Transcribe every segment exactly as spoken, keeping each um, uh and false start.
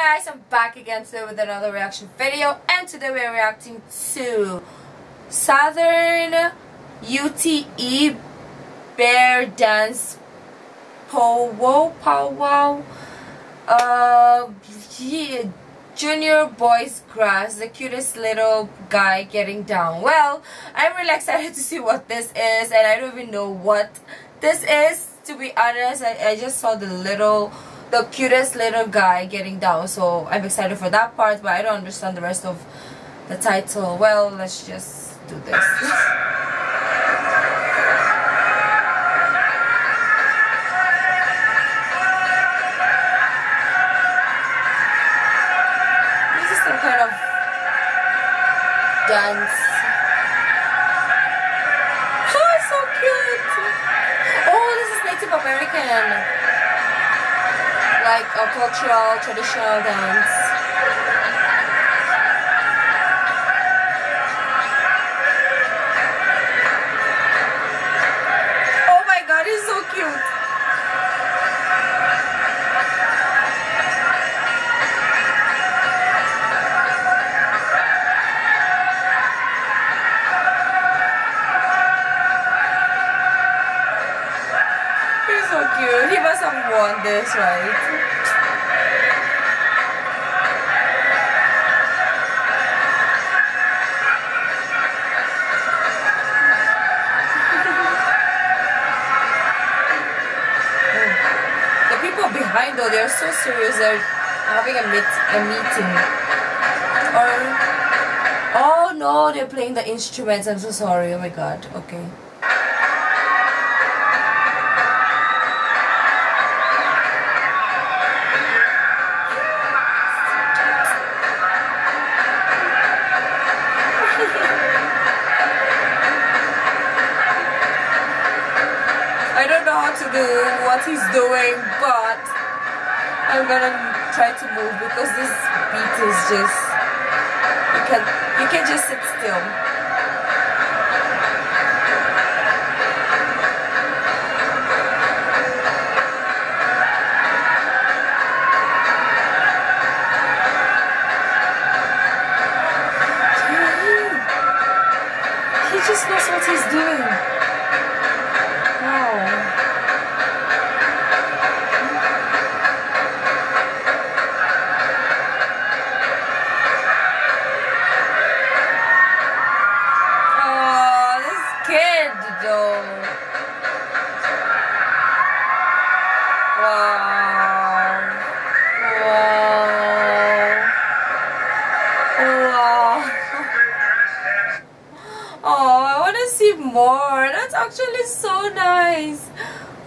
guys, I'm back again today with another reaction video, and today we're reacting to Southern Ute Bear Dance Pow Wow Pow Wow. Uh, yeah, Junior Boy's Grass, the cutest little guy getting down. Well, I'm really excited to see what this is, and I don't even know what this is, to be honest. I, I just saw the little the cutest little guy getting down, so I'm excited for that part, but I don't understand the rest of the title. Well, let's just do this. This is some kind of dance. Oh, so cute! Oh, this is Native American, like a cultural, traditional dance. Oh my god, he's so cute! He's so cute. He must have won this, right? Behind though, they're so serious, they're having a, meet, a meeting. Or, oh no, they're playing the instruments. I'm so sorry. Oh my god. Okay. I don't know how to do what he's doing, but I'm gonna try to move because this beat is just, you can you can just sit still. He just knows what he's doing. More, that's actually so nice.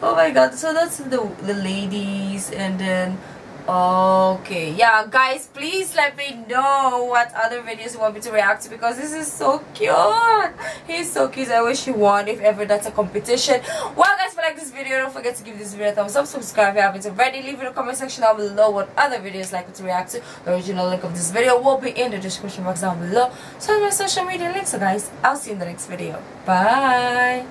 Oh my god, so that's the the ladies, and then okay, yeah guys, please let me know what other videos you want me to react to, because this is so cute. He's so cute. I wish he won, if ever that's a competition. Well guys, if you like this video, don't forget to give this video a thumbs up, subscribe if you haven't already, leave in the comment section down below what other videos like me to react to. The original link of this video will be in the description box down below, so my social media links. So guys, I'll see you in the next video. Bye.